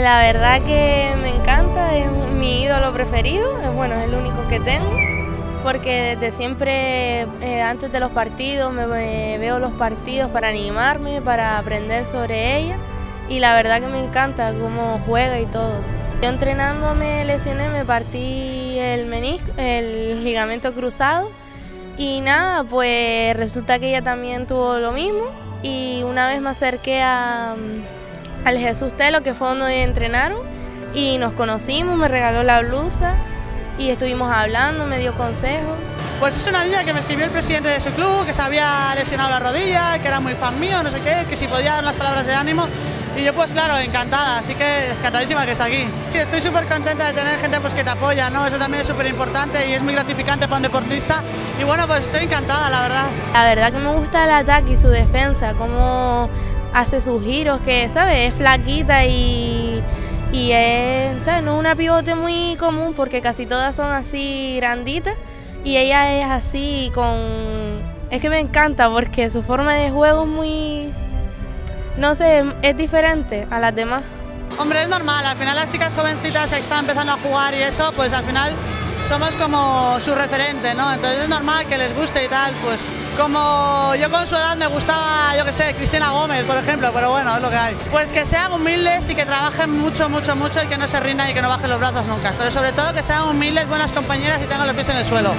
La verdad que me encanta, es mi ídolo preferido, es el único que tengo, porque desde siempre antes de los partidos me veo los partidos para animarme, para aprender sobre ella, y la verdad que me encanta cómo juega y todo. Yo entrenando me lesioné, me partí el menisco, el ligamento cruzado, y nada, pues resulta que ella también tuvo lo mismo, y una vez me acerqué al Jesús Telo, que fue donde entrenaron, y nos conocimos, me regaló la blusa y estuvimos hablando, me dio consejos. Pues es una niña que me escribió el presidente de su club, que se había lesionado la rodilla, que era muy fan mío, no sé qué, que si podía dar las palabras de ánimo, y yo pues claro, encantada, así que encantadísima que está aquí. Sí, estoy súper contenta de tener gente pues que te apoya, ¿no? Eso también es súper importante y es muy gratificante para un deportista, y bueno, pues estoy encantada, la verdad. La verdad que me gusta el ataque y su defensa, cómo hace sus giros, que, ¿sabes? Es flaquita y es, ¿sabes? No es una pivote muy común porque casi todas son así granditas y ella es así con... Es que me encanta porque su forma de juego es muy... No sé, es diferente a las demás. Hombre, es normal, al final las chicas jovencitas que están empezando a jugar y eso, pues al final somos como su referente, ¿no? Entonces es normal que les guste y tal, pues... Como yo con su edad me gustaba, yo qué sé, Cristina Gómez, por ejemplo, pero bueno, es lo que hay. Pues que sean humildes y que trabajen mucho, mucho, mucho y que no se rindan y que no bajen los brazos nunca. Pero sobre todo que sean humildes, buenas compañeras y tengan los pies en el suelo.